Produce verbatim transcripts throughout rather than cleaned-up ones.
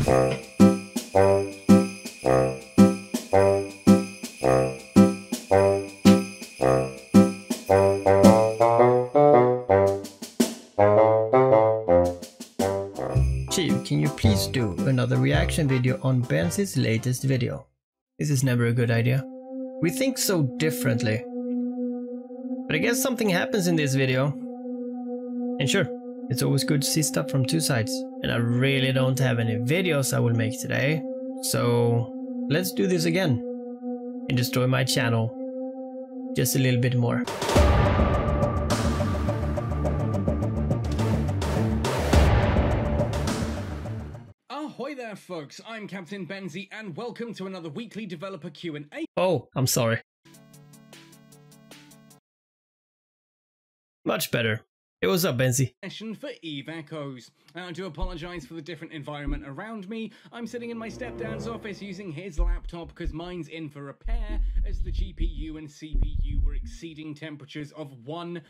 Chief, can you please do another reaction video on Benzie's latest video? This is never a good idea. We think so differently. But I guess something happens in this video. And sure, it's always good to see stuff from two sides. And I really don't have any videos I will make today. So let's do this again. And destroy my channel. Just a little bit more. Ahoy there folks, I'm Captain Benzie and welcome to another weekly developer Q and A. Oh, I'm sorry. Much better. Hey, what's up, Benzie? Session for EVE Echoes. And I do apologize for the different environment around me. I'm sitting in my stepdad's office using his laptop because mine's in for repair as the G P U and C P U were exceeding temperatures of one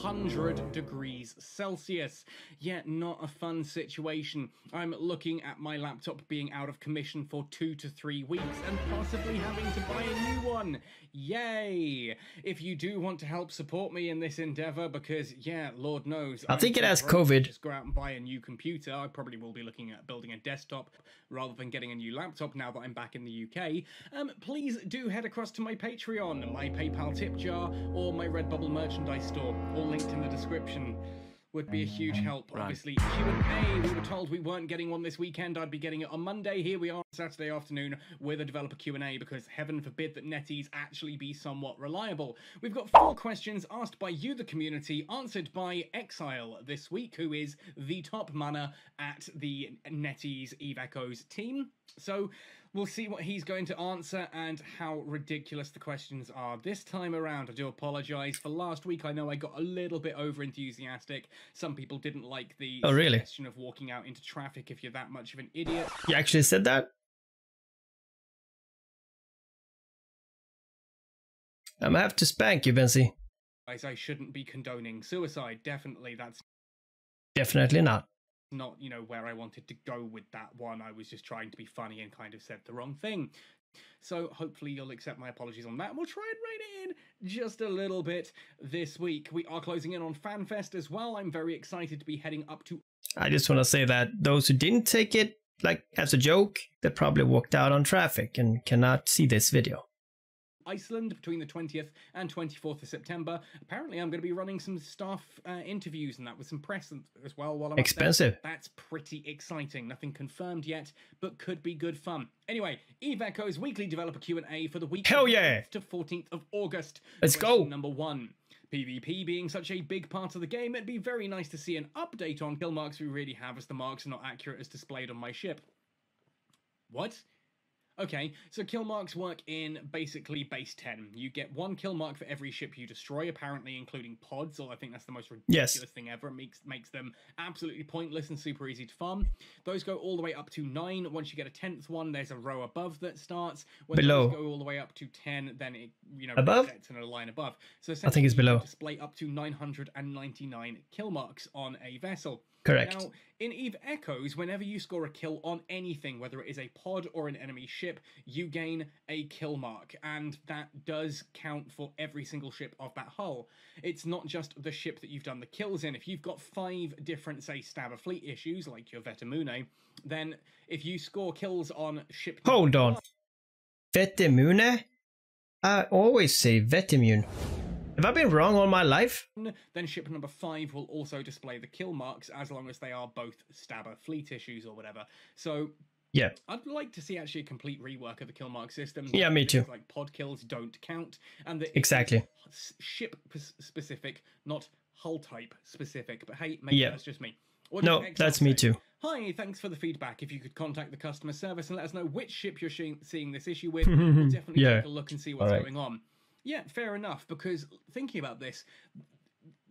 hundred degrees Celsius. Yet yeah, not a fun situation. I'm looking at my laptop being out of commission for two to three weeks and possibly having to buy a new one. Yay! If you do want to help support me in this endeavor, because yeah, Lord knows, I think it has COVID. Just go out and buy a new computer. I probably will be looking at building a desktop rather than getting a new laptop now that I'm back in the U K. Um, please do head across to my Patreon, my PayPal tip jar, or my Redbubble merchandise store, all linked in the description. Would be a huge help, right. Obviously. Q and A, we were told we weren't getting one this weekend. I'd be getting it on Monday. Here we are on Saturday afternoon with a developer Q and A because heaven forbid that NetEase actually be somewhat reliable. We've got four questions asked by you, the community, answered by Exile this week, who is the top manner at the NetEase EVE Echoes team. So we'll see what he's going to answer and how ridiculous the questions are this time around. I do apologize for last week. I know I got a little bit over enthusiastic. Some people didn't like the oh, really? suggestion of walking out into traffic if you're that much of an idiot. You actually said that? I'm gonna have to spank you, Benzie. I shouldn't be condoning suicide. Definitely, that's definitely not. Not, you know, where I wanted to go with that one. I was just trying to be funny and kind of said the wrong thing. So hopefully you'll accept my apologies on that. We'll try and rein it in just a little bit this week. We are closing in on FanFest as well. I'm very excited to be heading up to... I just want to say that those who didn't take it, like, as a joke, they probably walked out on traffic and cannot see this video. Iceland between the twentieth and twenty-fourth of September. Apparently I'm going to be running some staff uh, interviews and that with some press as well while I'm expensive. Up there. That's pretty exciting. Nothing confirmed yet, but could be good fun. Anyway, EVE Echoes weekly developer Q and A for the week Hell yeah. to fourteenth of August. Let's go. Number one. PvP being such a big part of the game, it'd be very nice to see an update on kill marks we really have as the marks are not accurate as displayed on my ship. What? Okay, so kill marks work in basically base ten. You get one kill mark for every ship you destroy, apparently including pods, or I think that's the most ridiculous yes. thing ever. It makes, makes them absolutely pointless and super easy to farm. Those go all the way up to nine. Once you get a tenth one, there's a row above that starts. When below. Those go all the way up to ten, then it, you know, above? Resets in a line above. So I think it's below. Display up to nine hundred ninety-nine kill marks on a vessel. Correct. Now, in EVE Echoes, whenever you score a kill on anything, whether it is a pod or an enemy ship, you gain a kill mark, and that does count for every single ship of that hull. It's not just the ship that you've done the kills in. If you've got five different, say, Stabber Fleet Issues, like your Vetimune, then if you score kills on ship... Hold on. Vetimune? I always say Vetimune. Have I been wrong all my life? Then ship number five will also display the kill marks as long as they are both Stabber Fleet Issues or whatever. So yeah, I'd like to see actually a complete rework of the kill mark system. Yeah, me too. Like pod kills don't count, and that exactly ship specific, not hull type specific. But hey, maybe yeah. that's just me. What no, that's me too. Hi, thanks for the feedback. If you could contact the customer service and let us know which ship you're seeing this issue with, we'll definitely yeah. take a look and see what's right. going on. Yeah, fair enough, because thinking about this,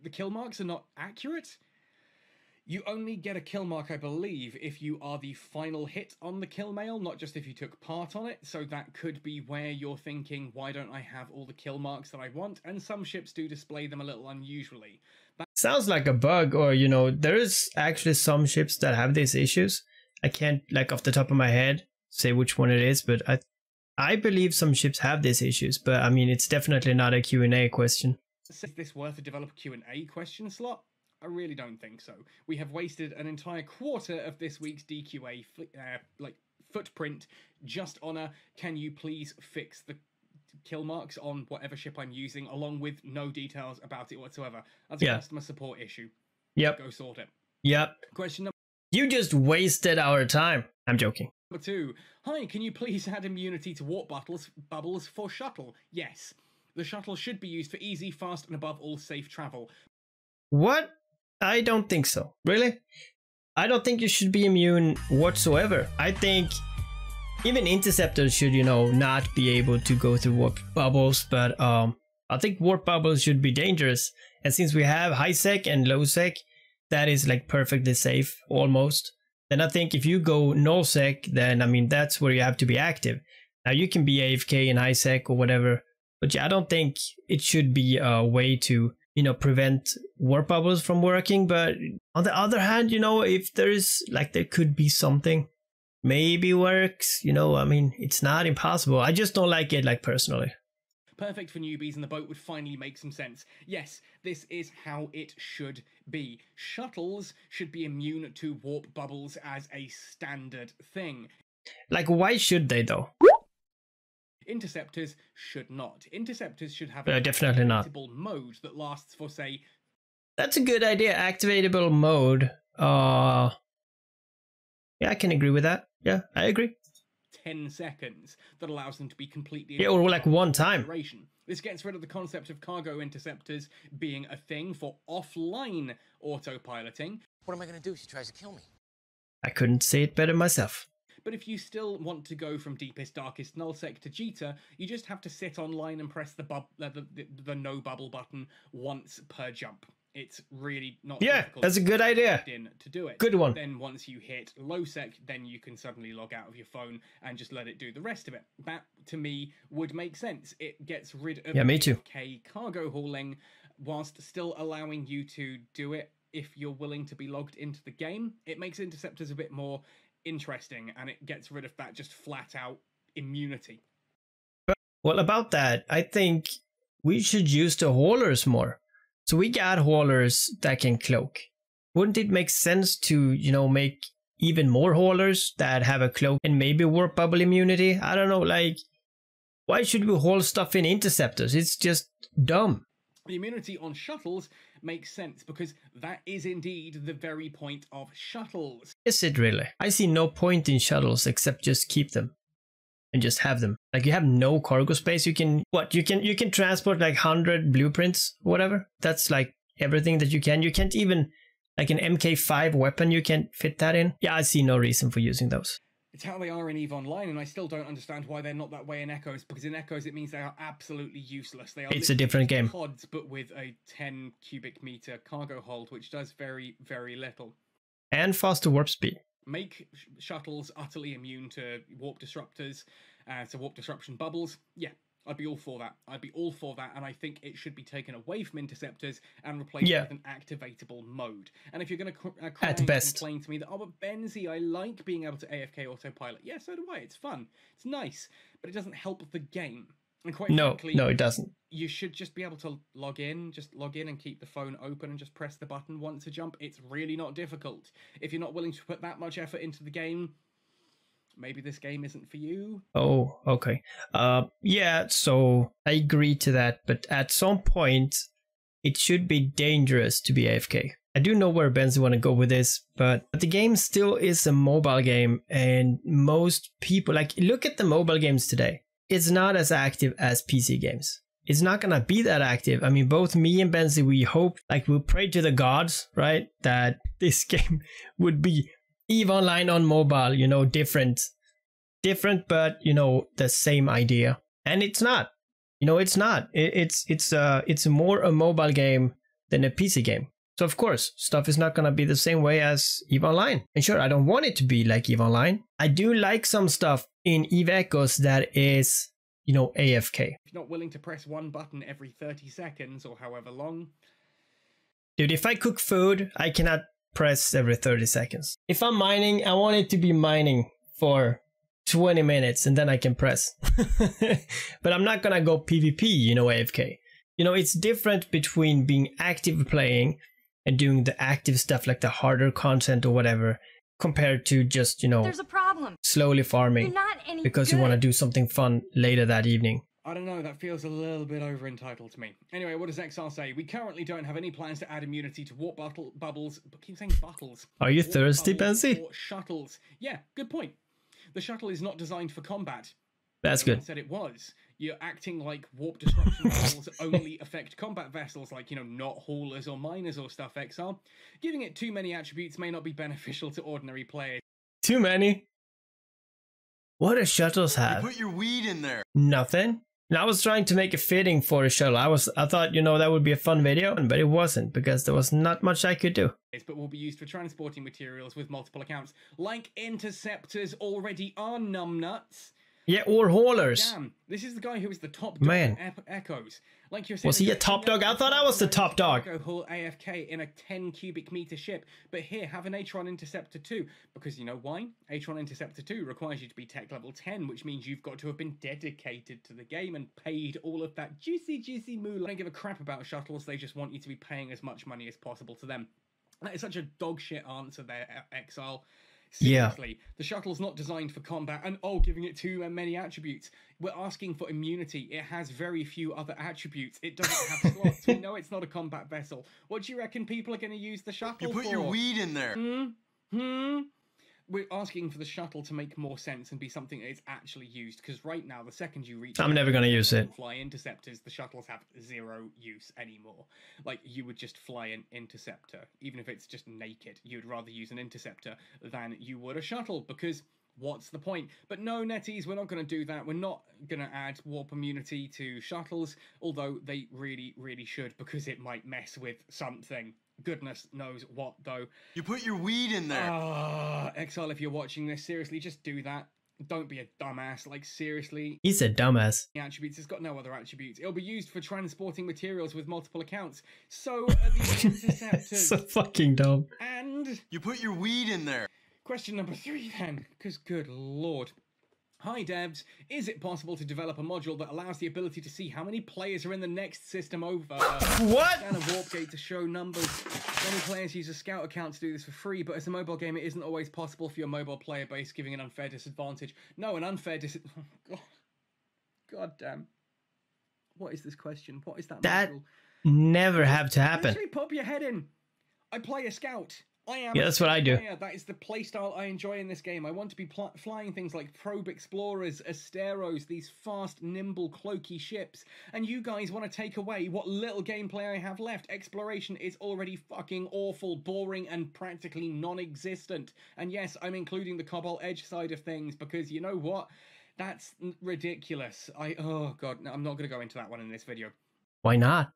the kill marks are not accurate. You only get a kill mark, I believe, if you are the final hit on the kill mail, not just if you took part on it. So that could be where you're thinking, why don't I have all the kill marks that I want? And some ships do display them a little unusually. That sounds like a bug, or, you know, there is actually some ships that have these issues. I can't, like, off the top of my head, say which one it is, but I I believe some ships have these issues, but I mean, it's definitely not a Q and A question. Is this worth a developer Q and A question slot? I really don't think so. We have wasted an entire quarter of this week's D Q A uh, like footprint just on a "can you please fix the kill marks on whatever ship I'm using," along with no details about it whatsoever. That's a yeah. customer support issue. Yep. Go sort it. Yep. Question number... You just wasted our time. I'm joking. Number two. Hi, can you please add immunity to warp bottles, bubbles for shuttle? Yes. The shuttle should be used for easy, fast, and above all safe travel. What? I don't think so. Really? I don't think you should be immune whatsoever. I think even interceptors should, you know, not be able to go through warp bubbles, but um, I think warp bubbles should be dangerous. And since we have high sec and low sec, that is like perfectly safe, almost. Then I think if you go null sec, then I mean, that's where you have to be active. Now you can be A F K in high sec or whatever, but yeah, I don't think it should be a way to, you know, prevent warp bubbles from working. But on the other hand, you know, if there is, like, there could be something maybe works, you know, I mean, it's not impossible. I just don't like it, like, personally. Perfect for newbies, and the boat would finally make some sense. Yes, this is how it should be. Shuttles should be immune to warp bubbles as a standard thing. Like, why should they, though? Interceptors should not. Interceptors should have no, a definitely activatable not. mode that lasts for, say... That's a good idea, activatable mode. Uh, yeah, I can agree with that. Yeah, I agree. ten seconds that allows them to be completely... Yeah, or like one time. This gets rid of the concept of cargo interceptors being a thing for offline autopiloting. What am I going to do if she tries to kill me? I couldn't say it better myself. But if you still want to go from deepest, darkest nullsec to Jita, you just have to sit online and press the, bub uh, the, the, the no bubble button once per jump. It's really not yeah, difficult. Yeah, that's a good idea. In to do it. Good one. Then once you hit low sec, then you can suddenly log out of your phone and just let it do the rest of it. That, to me, would make sense. It gets rid of yeah, me too. K cargo hauling whilst still allowing you to do it if you're willing to be logged into the game. It makes interceptors a bit more interesting, and it gets rid of that just flat out immunity. Well, about that, I think we should use the haulers more. So we got haulers that can cloak. Wouldn't it make sense to, you know, make even more haulers that have a cloak and maybe warp bubble immunity? I don't know, like, why should we haul stuff in interceptors? It's just dumb. The immunity on shuttles makes sense because that is indeed the very point of shuttles. Is it really? I see no point in shuttles except just keep them and just have them. Like, you have no cargo space. You can what? You can you can transport like one hundred blueprints, whatever. That's like everything that you can. You can't even, like, an M K five weapon, you can't fit that in. Yeah, I see no reason for using those. It's how they are in EVE Online, and I still don't understand why they're not that way in Echoes, because in Echoes it means they are absolutely useless. They are it's a different game. Pods, but with a ten cubic meter cargo hold, which does very, very little. And faster warp speed. Make sh shuttles utterly immune to warp disruptors, uh, to warp disruption bubbles. Yeah, I'd be all for that. I'd be all for that, and I think it should be taken away from interceptors and replaced yeah. with an activatable mode. And if you're going to uh, cry At and best. complain to me that, oh, but Benzie, I like being able to A F K autopilot. Yeah, so do I. It's fun. It's nice. But it doesn't help the game. And quite no, frankly, no, it doesn't. You should just be able to log in, just log in and keep the phone open and just press the button once a jump. It's really not difficult. If you're not willing to put that much effort into the game, maybe this game isn't for you. Oh, okay. Uh, yeah, so I agree to that, but at some point, it should be dangerous to be A F K. I do know where Benzie want to go with this, but the game still is a mobile game, and most people, like, look at the mobile games today. It's not as active as P C games. It's not gonna be that active. I mean, both me and Benzie, we hope, like, we pray to the gods, right, that this game would be EVE Online on mobile, you know, different, different, but, you know, the same idea. And it's not, you know, it's not, it, it's, it's, uh, it's more a mobile game than a P C game. So of course, stuff is not going to be the same way as EVE Online. And sure, I don't want it to be like EVE Online. I do like some stuff in EVE Echoes that is, you know, A F K. If you're not willing to press one button every thirty seconds or however long. Dude, if I cook food, I cannot press every thirty seconds. If I'm mining, I want it to be mining for twenty minutes and then I can press. But I'm not gonna go PvP, you know, A F K. You know, it's different between being active playing and doing the active stuff like the harder content or whatever, compared to just, you know, there's a problem, slowly farming because good. You want to do something fun later that evening. I don't know, that feels a little bit over entitled to me. Anyway, what does Exile say? We currently don't have any plans to add immunity to warp buttle, bubbles, but keep saying buttles. Are you warp thirsty, Benzie? Shuttles. Yeah, good point. The shuttle is not designed for combat. That's Everyone good. Said it was. You're acting like warp disruption bubbles only affect combat vessels, like, you know, not haulers or miners or stuff, Exile. Giving it too many attributes may not be beneficial to ordinary players. Too many? What do shuttles have? You put your weed in there. Nothing. And I was trying to make a fitting for a shuttle. I was, I thought, you know, that would be a fun video, but it wasn't because there was not much I could do. But will be used for transporting materials with multiple accounts, like interceptors already are numbnuts. Yeah, or haulers. Damn, this is the guy who is the top dog. Man, e Echoes. Like you're saying, was he a top dog? I thought I was the top dog. Go haul A F K in a ten cubic meter ship, but here have an Atron Interceptor too, because you know why? Atron Interceptor two requires you to be tech level ten, which means you've got to have been dedicated to the game and paid all of that juicy, juicy moolah. I don't give a crap about shuttles. They just want you to be paying as much money as possible to them. That is such a dog shit answer there, Exile. Seriously, yeah. The shuttle's not designed for combat, and oh, giving it too many attributes. We're asking for immunity. It has very few other attributes. It doesn't have slots. We know it's not a combat vessel. What do you reckon people are going to use the shuttle for? You put for? your weed in there. Hmm? Hmm? We're asking for the shuttle to make more sense and be something that is actually used, because right now, the second you reach... I'm never going to use it. ...fly interceptors, the shuttles have zero use anymore. Like, you would just fly an interceptor, even if it's just naked. You'd rather use an interceptor than you would a shuttle, because what's the point? But no, NetEase, we're not going to do that. We're not going to add warp immunity to shuttles, although they really, really should, because it might mess with something. Goodness knows what, though. You put your weed in there. Uh, Exile, if you're watching this, seriously, just do that. Don't be a dumbass. Like, seriously. He's a dumbass. Attributes. It's got no other attributes. It'll be used for transporting materials with multiple accounts. So are the interceptors. So fucking dumb. And... you put your weed in there. Question number three, then. Because good lord. Hi devs, is it possible to develop a module that allows the ability to see how many players are in the next system over? What? Scan a warp gate to show numbers. Many players use a scout account to do this for free, but as a mobile game, it isn't always possible for your mobile player base, giving an unfair disadvantage. No, an unfair dis. Oh, God. God damn. What is this question? What is that? That module? Never have to happen. Actually, pop your head in. I play a scout. I am yeah, that's what I do. Player. That is the playstyle I enjoy in this game. I want to be pl flying things like probe explorers, Asteros, these fast, nimble, cloaky ships. And you guys want to take away what little gameplay I have left. Exploration is already fucking awful, boring, and practically non-existent. And yes, I'm including the Cobalt Edge side of things because you know what? That's ridiculous. I oh god, no, I'm not going to go into that one in this video. Why not?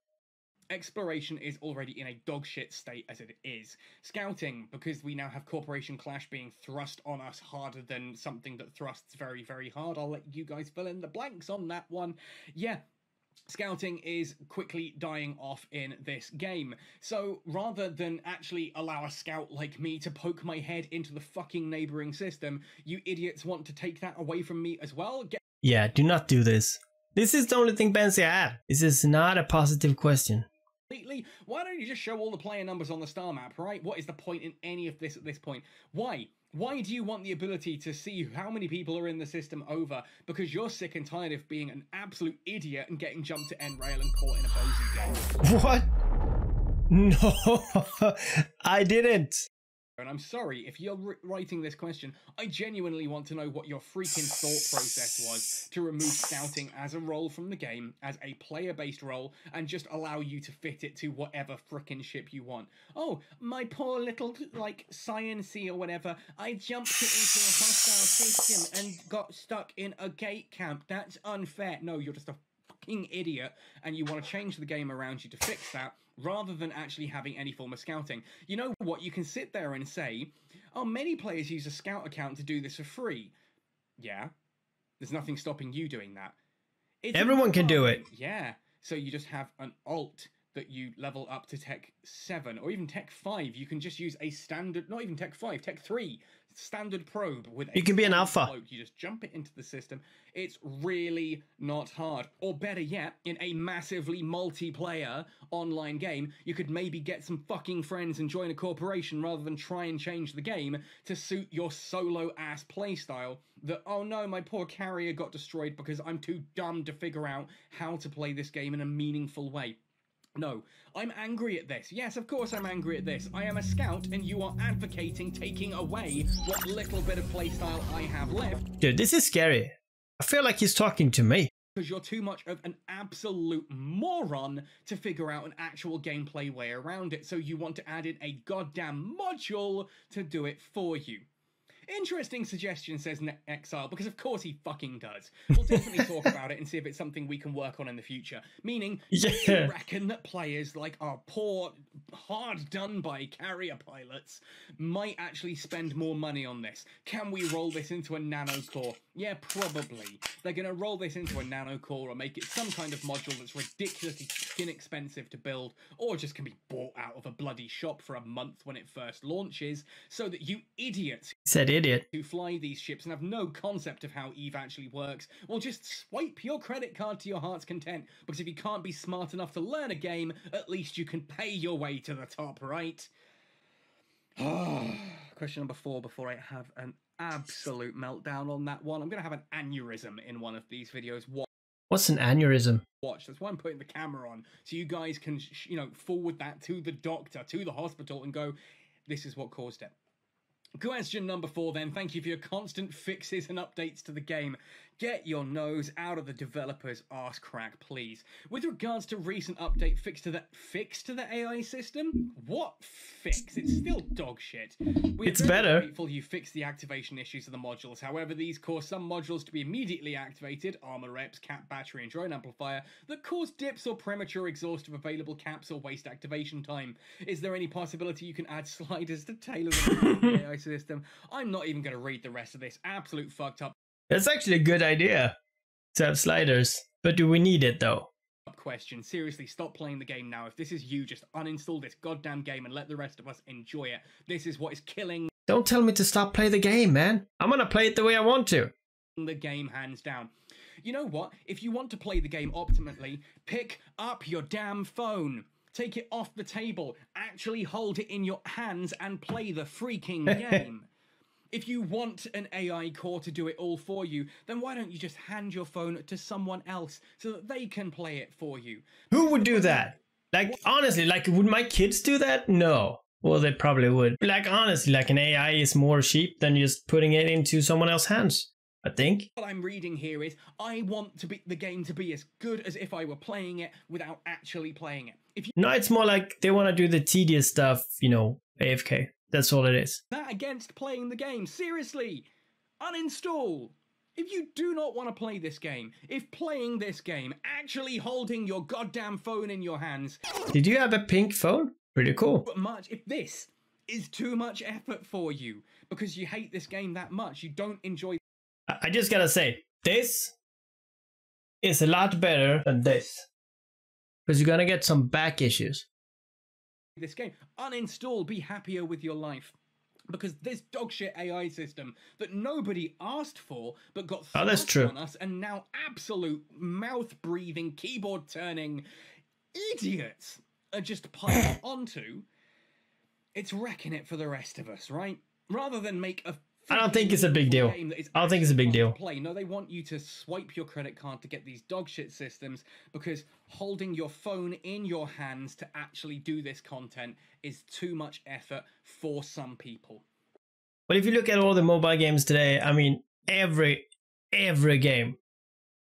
Exploration is already in a dogshit state as it is. Scouting, because we now have Corporation Clash being thrust on us harder than something that thrusts very, very hard. I'll let you guys fill in the blanks on that one. Yeah, scouting is quickly dying off in this game. So rather than actually allow a scout like me to poke my head into the fucking neighboring system, you idiots want to take that away from me as well? Get yeah, do not do this. This is the only thing Benzie I have. This is not a positive question. Why don't you just show all the player numbers on the star map, right? What is the point in any of this at this point? Why? Why do you want the ability to see how many people are in the system over? Because you're sick and tired of being an absolute idiot and getting jumped to end rail and caught in a Benzie game. What? No, I didn't. And I'm sorry, if you're writing this question, I genuinely want to know what your freaking thought process was to remove scouting as a role from the game, as a player-based role, and just allow you to fit it to whatever frickin' ship you want. Oh, my poor little, like, science-y or whatever, I jumped it into a hostile system and got stuck in a gate camp. That's unfair. No, you're just a fucking idiot, and you want to change the game around you to fix that, rather than actually having any form of scouting. You know what? You can sit there and say, oh, many players use a scout account to do this for free. Yeah. There's nothing stopping you doing that. It's Everyone can do it. Yeah. So you just have an alt that you level up to Tech seven or even Tech five. You can just use a standard, not even Tech five, Tech three, standard probe with a... You can be an alpha. Float. You just jump it into the system. It's really not hard. Or better yet, in a massively multiplayer online game, you could maybe get some fucking friends and join a corporation rather than try and change the game to suit your solo-ass playstyle that, oh no, my poor carrier got destroyed because I'm too dumb to figure out how to play this game in a meaningful way. No, I'm angry at this. Yes, of course I'm angry at this. I am a scout and you are advocating taking away what little bit of playstyle I have left. Dude, this is scary. I feel like he's talking to me. Because you're too much of an absolute moron to figure out an actual gameplay way around it. So you want to add in a goddamn module to do it for you. Interesting suggestion, says Exile, because of course he fucking does. We'll definitely talk about it and see if it's something we can work on in the future. Meaning, yeah. Do you reckon that players like our poor, hard done by carrier pilots might actually spend more money on this? Can we roll this into a nano core? Yeah, probably. They're going to roll this into a nano core or make it some kind of module that's ridiculously inexpensive to build or just can be bought out of a bloody shop for a month when it first launches so that you idiots... Said idiot. ...who fly these ships and have no concept of how EVE actually works will just swipe your credit card to your heart's content, because if you can't be smart enough to learn a game, at least you can pay your way to the top, right? Question number four before I have an absolute meltdown on that one. I'm going to have an aneurysm in one of these videos. What? What's an aneurysm? Watch, that's why I'm putting the camera on, so you guys can, you know, forward that to the doctor, to the hospital, and go, this is what caused it. Question number four, then. Thank you for your constant fixes and updates to the game. Get your nose out of the developer's arse crack, please. With regards to recent update fix to the fix to the A I system, what fix? It's still dog shit. We're it's better. Grateful you fixed the activation issues of the modules. However, these caused some modules to be immediately activated: armor reps, cap battery, and drone amplifier, that caused dips or premature exhaust of available caps or waste activation time. Is there any possibility you can add sliders to tailor the A I system? I'm not even going to read the rest of this. Absolute fucked up. That's actually a good idea to have sliders, but do we need it though? Question. Seriously, stop playing the game now. If this is you, just uninstall this goddamn game and let the rest of us enjoy it. This is what is killing. Don't tell me to stop playing the game, man. I'm gonna play it the way I want to. The game, hands down. You know what? If you want to play the game optimally, pick up your damn phone. Take it off the table, actually hold it in your hands and play the freaking game. If you want an A I core to do it all for you, then why don't you just hand your phone to someone else so that they can play it for you? Who would do that? Like, what? Honestly, like, would my kids do that? No. Well, they probably would. Like, honestly, like, an A I is more cheap than just putting it into someone else's hands. I think. What I'm reading here is, I want to be the game to be as good as if I were playing it without actually playing it. If you no, it's more like they want to do the tedious stuff, you know, A F K. That's all it is. That against playing the game. Seriously, uninstall. If you do not want to play this game, if playing this game, actually holding your goddamn phone in your hands. Did you have a pink phone? Pretty cool. But much, if this is too much effort for you because you hate this game that much, you don't enjoy. I just gotta say, this is a lot better than this, because you're gonna get some back issues. This game, uninstall, be happier with your life, because this dogshit A I system that nobody asked for but got oh, that's true. on us, and now absolute mouth-breathing, keyboard-turning idiots are just piled onto. It's wrecking it for the rest of us, right? Rather than make a I don't think it's a big deal. I don't think it's a big deal. Play. No, they want you to swipe your credit card to get these dogshit systems, because holding your phone in your hands to actually do this content is too much effort for some people. But if you look at all the mobile games today, I mean, every every game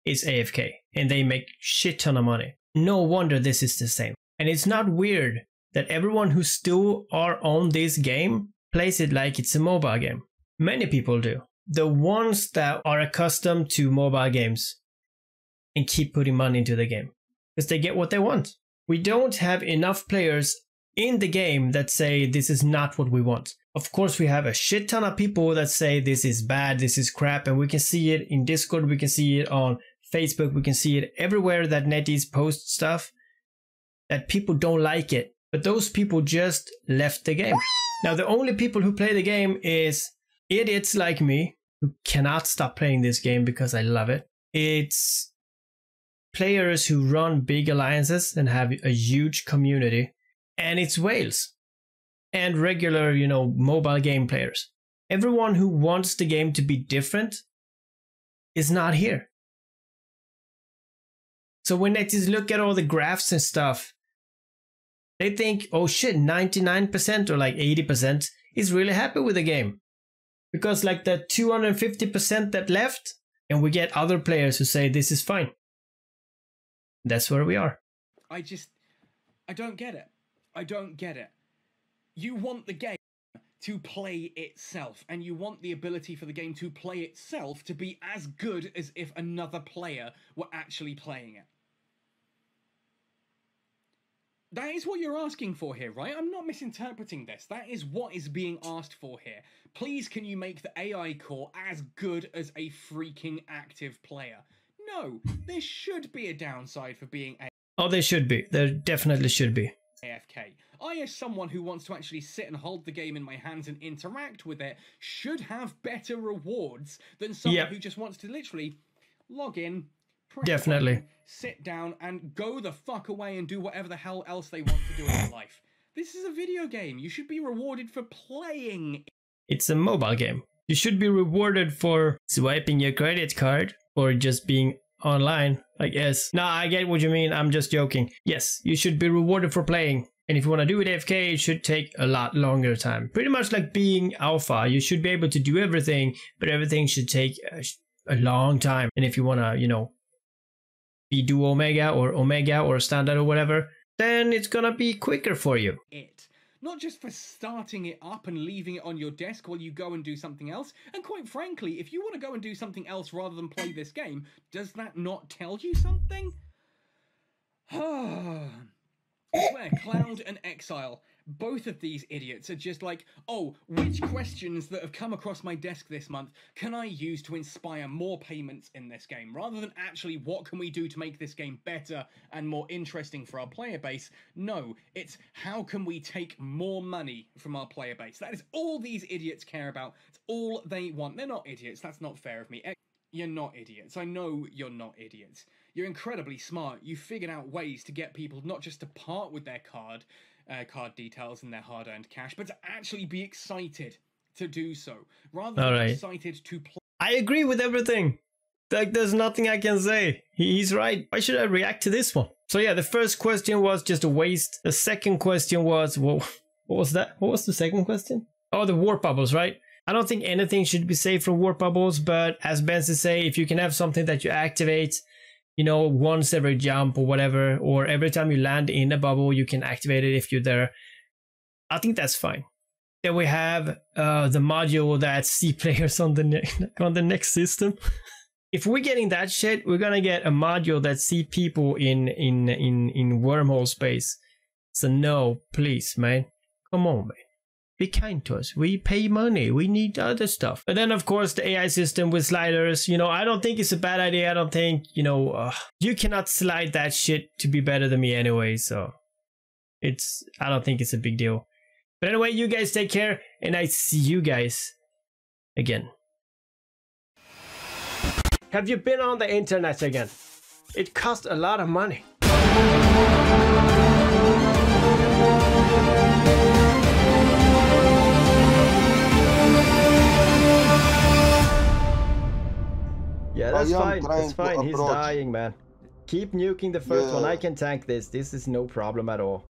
is A F K and they make shit ton of money. No wonder this is the same. And it's not weird that everyone who still are on this game plays it like it's a mobile game. Many people do. The ones that are accustomed to mobile games and keep putting money into the game, because they get what they want. We don't have enough players in the game that say this is not what we want. Of course, we have a shit ton of people that say this is bad, this is crap, and we can see it in Discord, we can see it on Facebook, we can see it everywhere that NetEase posts stuff that people don't like it, but those people just left the game. Now, the only people who play the game is idiots like me who cannot stop playing this game because I love it. It's players who run big alliances and have a huge community, and it's whales and regular, you know, mobile game players. Everyone who wants the game to be different is not here. So when they just look at all the graphs and stuff, they think, oh shit, ninety-nine percent or like eighty percent is really happy with the game. Because like the two hundred fifty percent that left, and we get other players who say this is fine. That's where we are. I just, I don't get it. I don't get it. You want the game to play itself, and you want the ability for the game to play itself to be as good as if another player were actually playing it. That is what you're asking for here, right? I'm not misinterpreting this. That is what is being asked for here. Please, can you make the A I core as good as a freaking active player? No, there should be a downside for being A I. Oh, there should be. There definitely should be. A F K. I, as someone who wants to actually sit and hold the game in my hands and interact with it, should have better rewards than someone yep. who just wants to literally log in, press Definitely. Button, sit down, and go the fuck away and do whatever the hell else they want to do in their life. This is a video game. You should be rewarded for playing. It's a mobile game. You should be rewarded for swiping your credit card or just being online, I guess. No, I get what you mean. I'm just joking. Yes, you should be rewarded for playing. And if you want to do it A F K, it should take a lot longer time. Pretty much like being alpha. You should be able to do everything, but everything should take a, a long time. And if you want to, you know, be do omega or omega or standard or whatever, then it's going to be quicker for you. It. Not just for starting it up and leaving it on your desk while you go and do something else. And quite frankly, if you want to go and do something else rather than play this game, does that not tell you something? I swear, Cloud and Exile, both of these idiots are just like, oh, which questions that have come across my desk this month can I use to inspire more payments in this game? Rather than actually what can we do to make this game better and more interesting for our player base? No, it's how can we take more money from our player base? That is all these idiots care about. It's all they want. They're not idiots. That's not fair of me. You're not idiots. I know you're not idiots. You're incredibly smart. You figured out ways to get people not just to part with their card, Uh, card details and their hard-earned cash, but to actually be excited to do so rather than right. excited to play. I agree with everything. Like, there's nothing I can say. He's right. Why should I react to this one? So yeah, the first question was just a waste. The second question was, whoa, what was that? What was the second question? Oh, the warp bubbles, right? I don't think anything should be safe from warp bubbles, but as Benzie say, if you can have something that you activate, you know, once every jump or whatever, or every time you land in a bubble, you can activate it if you're there. I think that's fine. Then we have uh, the module that C players on the ne on the next system. If we're getting that shit, we're gonna get a module that C people in in in in wormhole space. So no, please, man, come on, man. Be kind to us. We pay money. We need other stuff. But then, of course, the A I system with sliders. You know, I don't think it's a bad idea. I don't think, you know, uh, you cannot slide that shit to be better than me anyway. So it's, I don't think it's a big deal. But anyway, you guys take care, and I see you guys again. Have you been on the internet again? It costs a lot of money. Yeah, that's fine, that's fine, he's dying, man. Keep nuking the first yeah. one, I can tank this, this is no problem at all.